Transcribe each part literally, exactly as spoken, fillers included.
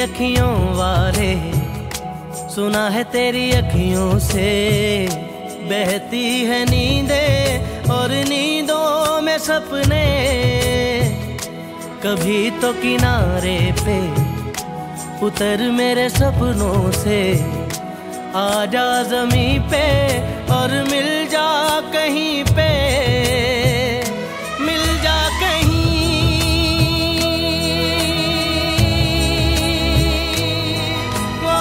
अखियों वारे, सुना है तेरी अखियों से बहती है नींदे और नींदों में सपने। कभी तो किनारे पे उतर मेरे सपनों से, आजा जमीं पे और मिल जा कहीं पे, मिल जा कहीं। ओ,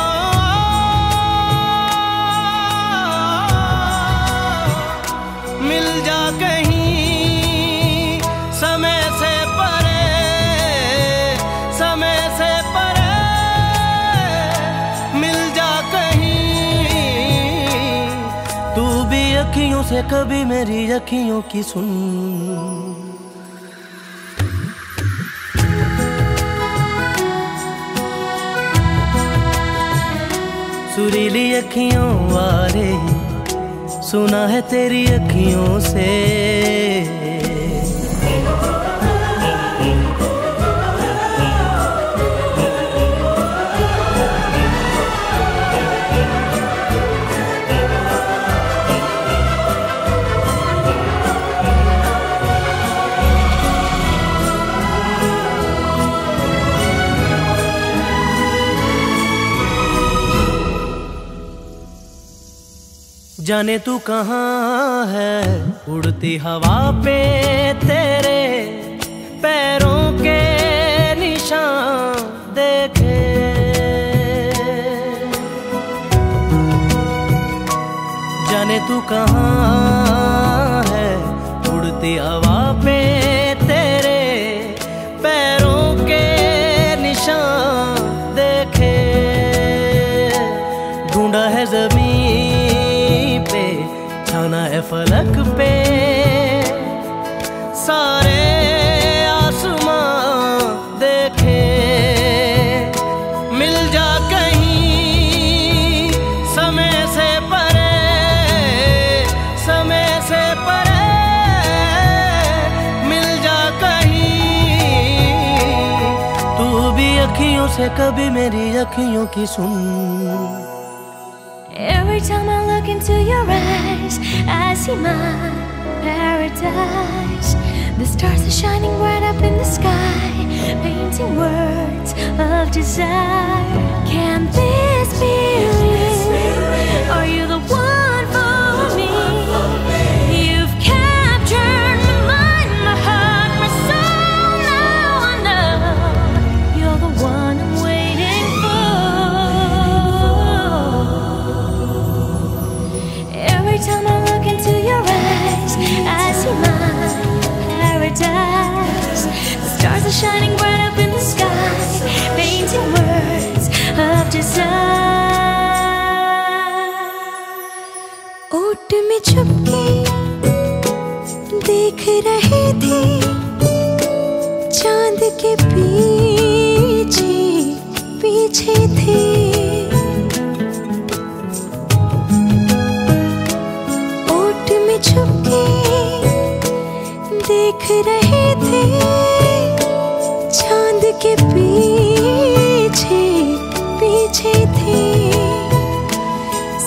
मिल जा कहीं समय से परे, समय से परे मिल जा कहीं। तू भी अखियों से कभी मेरी अखियों की सुन। सुरीली अखियों वाले, सुना है तेरी अखियों से। जाने तू कहाँ है, उड़ती हवा पे तेरे पैरों के निशान देखे। जाने तू कहाँ है, उड़ती हवा पे तेरे पैरों के निशान देखे। ढूंढा है जमीन पे, छाना है फलक पे, सारे आसमां देखे। मिल जा कहीं समय से परे, समय से परे मिल जा कहीं। तू भी अखियों से कभी मेरी अखियों की सुन। Every time I look into your eyes, I see my paradise. The stars are shining bright up in the sky, painting words of desire. Can this be real? Are you the one for me? You've captured my mind, my heart, my soul. Now I know you're the one I'm waiting for. Every time I look into your eyes, I see my paradise. The stars are shining bright up in the sky, painting words of desire. ओट में छुपके देख रहे थे चांद के पीछे पीछे थे। देख रहे थे चांद के पीछे पीछे थे।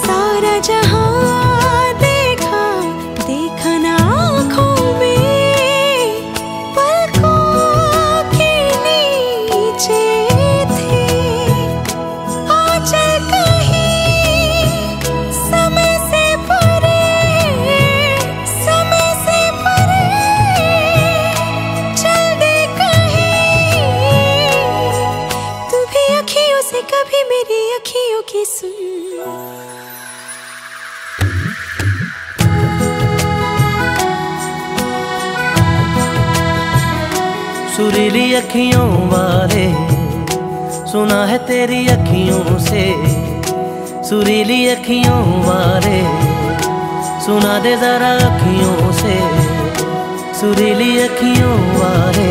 सारा जहां देखा देखा ना आँखों में, पलकों के नीचे थे। आज कभी मेरी अखियों की सुन। सुरीली अखियों वाले, सुना है तेरी अखियों से। सुरीली अखियों वाले, सुना दे जरा अखियों से। सुरीली अखियों वाले,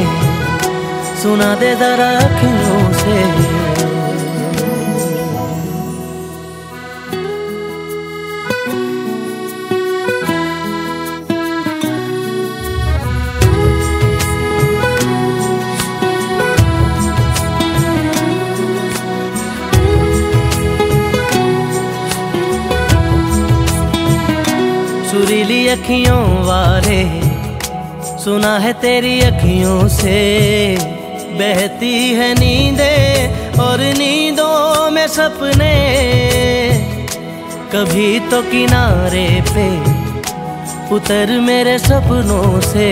सुना दे जरा अखियों से। अखियों वारे, सुना है तेरी अखियों से बहती है नींदें और नींदों में सपने। कभी तो किनारे पे उतर मेरे सपनों से,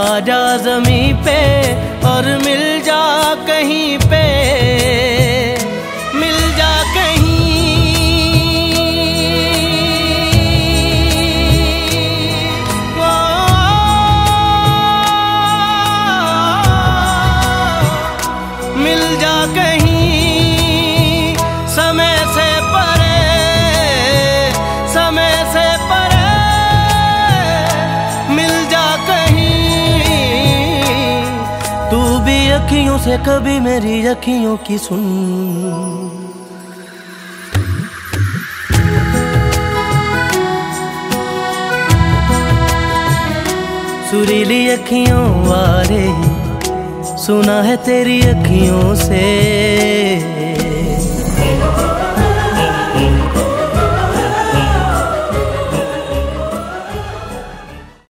आजा जमी पे और मिल जा कहीं पे, मिल जा कहीं, मिल जा कहीं, समय से परे, समय से परे, मिल जा कहीं। तू भी अखियों से कभी मेरी अखियों की सुन। सुरीली अखियों वाले, सुना है तेरी अखियों से